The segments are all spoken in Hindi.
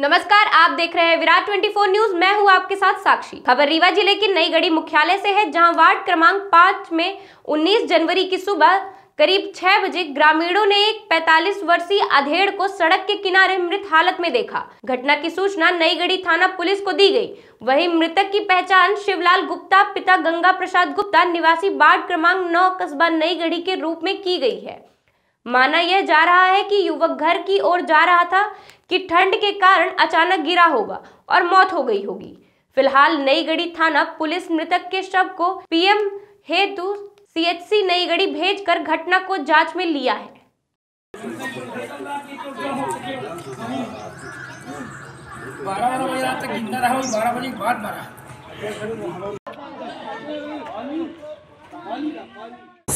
नमस्कार, आप देख रहे हैं विराट 24 न्यूज। मैं हूं आपके साथ साक्षी। खबर रीवा जिले के नईगढ़ी मुख्यालय से है, जहां वार्ड क्रमांक 5 में 19 जनवरी की सुबह करीब 6 बजे ग्रामीणों ने एक 45 वर्षीय अधेड़ को सड़क के किनारे मृत हालत में देखा। घटना की सूचना नईगढ़ी थाना पुलिस को दी गई। वहीं मृतक की पहचान शिवलाल गुप्ता पिता गंगा प्रसाद गुप्ता निवासी वार्ड क्रमांक 9 कस्बा नईगढ़ी के रूप में की गई है। माना यह जा रहा है कि युवक घर की ओर जा रहा था कि ठंड के कारण अचानक गिरा होगा और मौत हो गई होगी। फिलहाल नईगढ़ी थाना पुलिस मृतक के शव को पीएम हेतु सीएचसी नईगढ़ी भेजकर घटना को जांच में लिया है।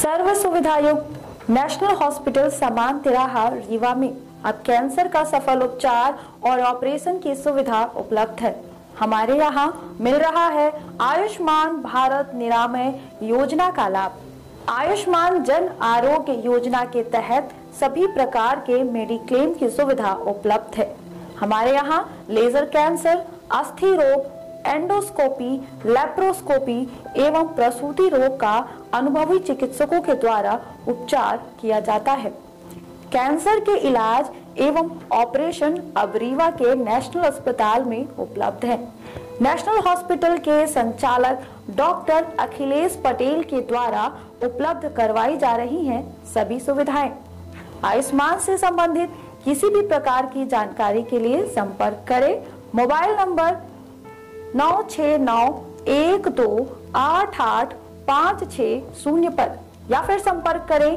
सर्वसुविधायुक्त नेशनल हॉस्पिटल समान तिराहा रीवा में अब कैंसर का सफल उपचार और ऑपरेशन की सुविधा उपलब्ध है। हमारे यहाँ मिल रहा है आयुष्मान भारत निरामय योजना का लाभ। आयुष्मान जन आरोग्य योजना के तहत सभी प्रकार के मेडिक्लेम की सुविधा उपलब्ध है। हमारे यहाँ लेजर कैंसर, अस्थि रोग, एंडोस्कोपी, लैप्रोस्कोपी एवं प्रसूति रोग का अनुभवी चिकित्सकों के द्वारा उपचार किया जाता है। कैंसर के इलाज एवं ऑपरेशन अब रीवा के नेशनल अस्पताल में उपलब्ध है। नेशनल हॉस्पिटल के संचालक डॉक्टर अखिलेश पटेल के द्वारा उपलब्ध करवाई जा रही हैं सभी सुविधाएं। आयुष्मान से संबंधित किसी भी प्रकार की जानकारी के लिए संपर्क करें मोबाइल नंबर 9691288560 पर, या फिर संपर्क करें